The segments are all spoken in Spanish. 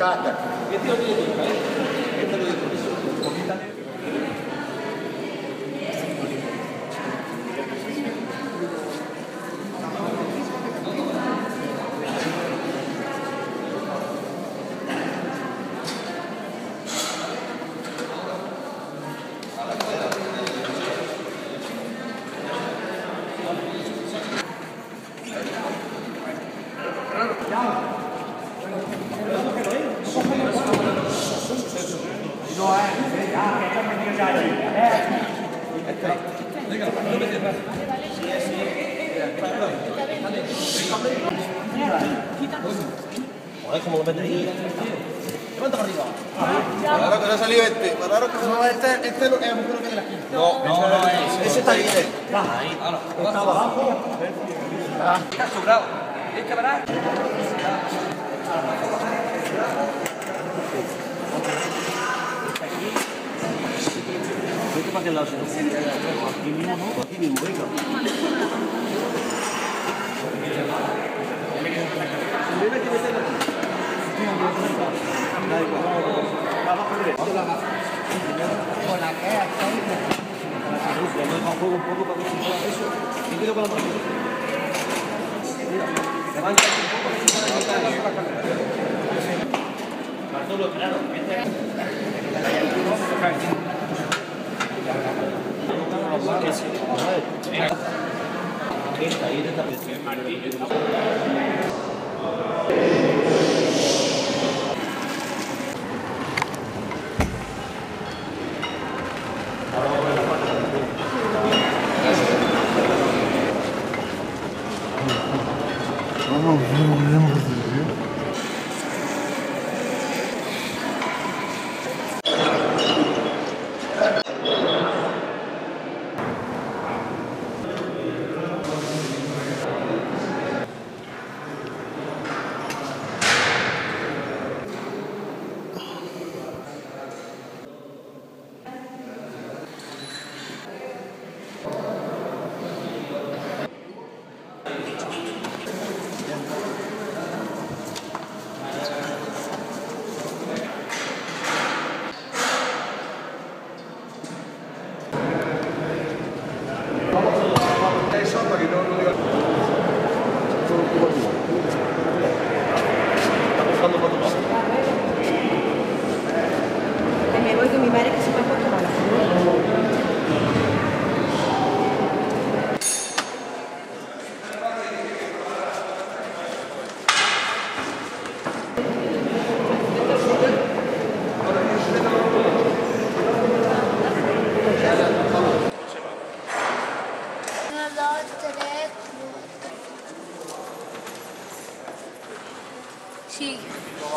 caca. Este lo tiene que caer. Este lo tiene que caer. Joder, ¿cómo lo meten ahí? Levanta para arriba. Raro que no ha salido este. Raro que no ha salido este. Este es mejor que la esquina. No, ese está bien. Baja ahí. Está abajo. Está sobrado. Tienes que parar. Vete para aquel lado, si no. Aquí mismo no, aquí mismo, venga. Juego un poco para que se pueda eso. Me quedo con la mano. Levanta un poco para que se pueda levantar la cara. Bartolo, claro. Este es. Esta y esta presión. Martín, esta.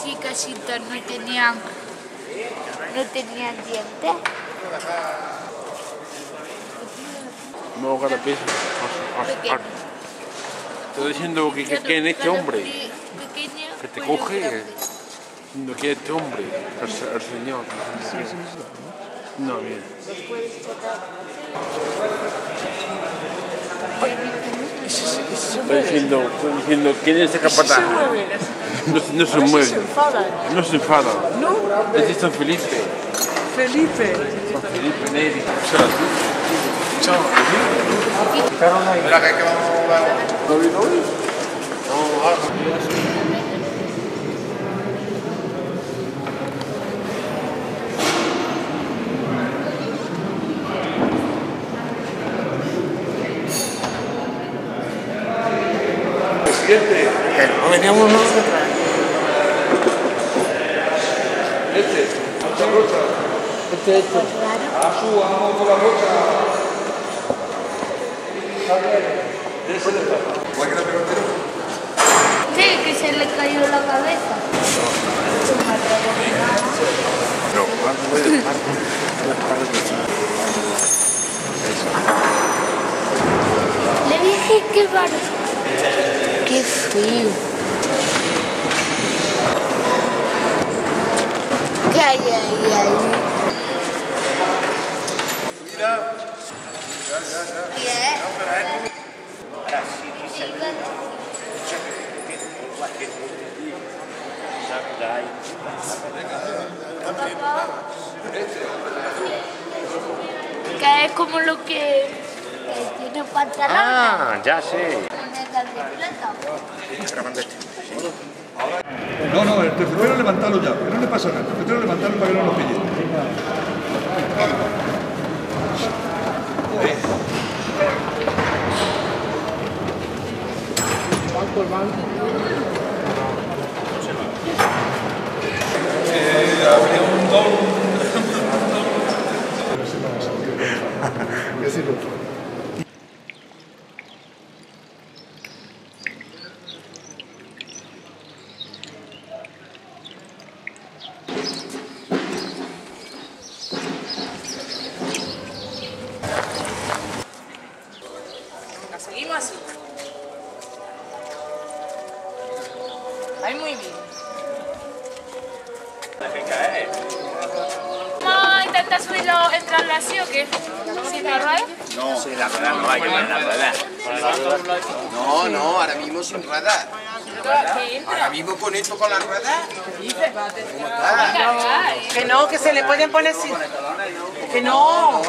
Sí, casitos no tenían dientes. No haga la pesa. Estoy diciendo que en este hombre que te coge, no quiere este hombre, el señor. No, bien. Estoy diciendo, ¿quién es ese capataz? No se mueve. No se enfada. No. Es San Felipe. Felipe Neri. Chao. Mira, que vamos a jugar. No. Veníamos nosotros. Este. Vamos con la rocha. Sí, que se le cayó la cabeza. No, le dije que barro. Qué frío. Ay. Mira. Ahora sí, Que es como lo que tiene pantalón. Ah, ya sé. No, no, el tercero levantarlo ya, que no le pasa nada. El tercero levantarlo para que no lo pille. Habría un don. Seguimos así. Ahí muy bien. ¿Vamos a intentar subirlo, entrarlo así o qué? ¿Sin la rueda? No, sin la rueda no, hay que poner la rueda. No, no, ahora mismo sin rueda. Ahora mismo con esto, con la rueda. Que no, que se le pueden poner sin... Que no,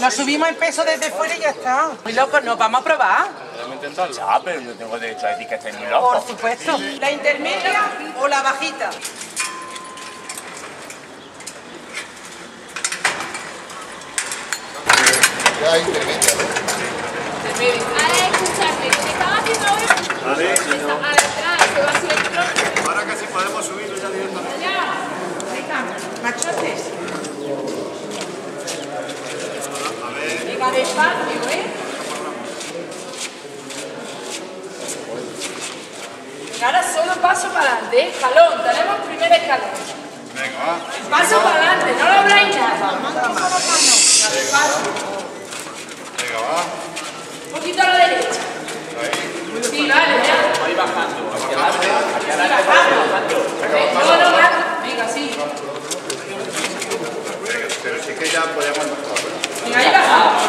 nos subimos el peso desde fuera y ya está. Muy locos, nos vamos a probar. Podemos intentarlo. Ah, pero yo tengo derecho a decir que estoy muy loco. Por supuesto. ¿La intermedia o la bajita? La intermedia. Ahora escuchadme, lo que estaba haciendo hoy... Vale, señor. Ahora casi podemos subirlo ya directamente. Ya, machotes. Despacio, ¿eh? Ahora solo paso para adelante, escalón, tenemos el primer escalón. Venga, va. Paso para adelante, no lo abráis nada. Venga, va. Un poquito a la derecha. Ahí. Sí, vale, ya. Ahí bajando, hacia adelante. Hacia adelante, bajando. No, no, va. Venga, sí. Pero sí que ya podemos mostrar. Venga, ahí bajamos.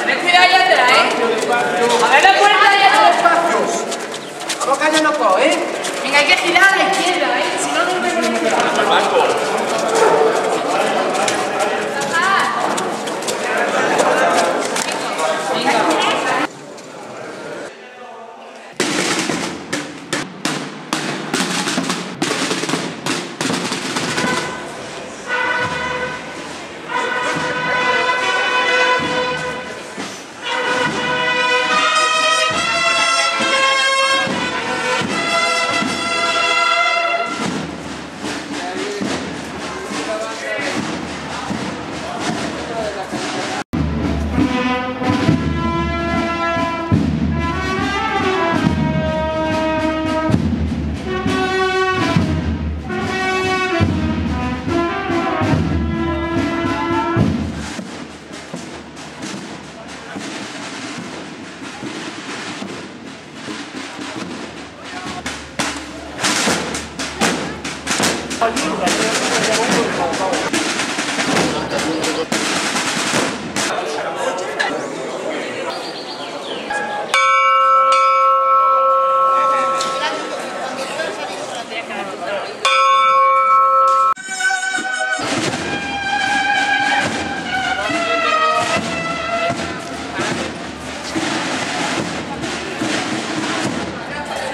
Tenés cuidado allá atrás, ¿eh? A ver la puerta de allá atrás. A boca ya no puedo, ¿eh? Venga, hay que girar a la izquierda, ¿eh? Si no, no me voy a girar.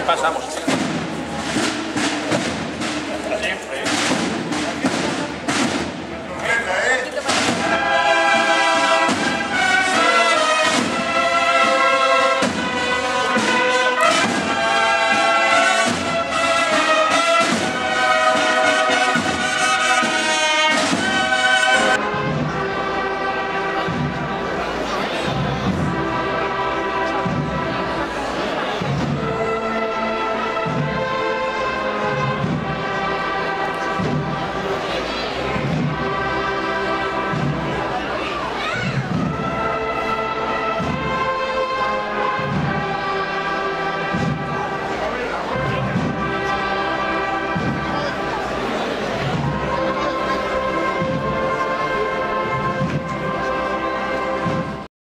Pasamos.